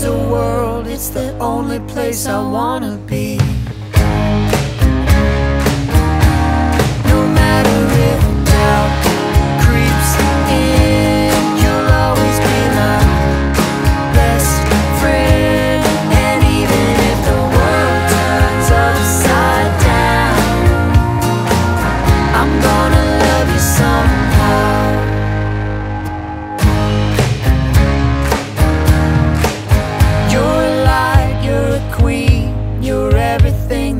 there's a world, it's the only place I wanna be. No matter if doubt creeps in, you'll always be my best friend. And even if the world turns upside down, I'm gonna love you somehow.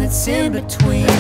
It's in between.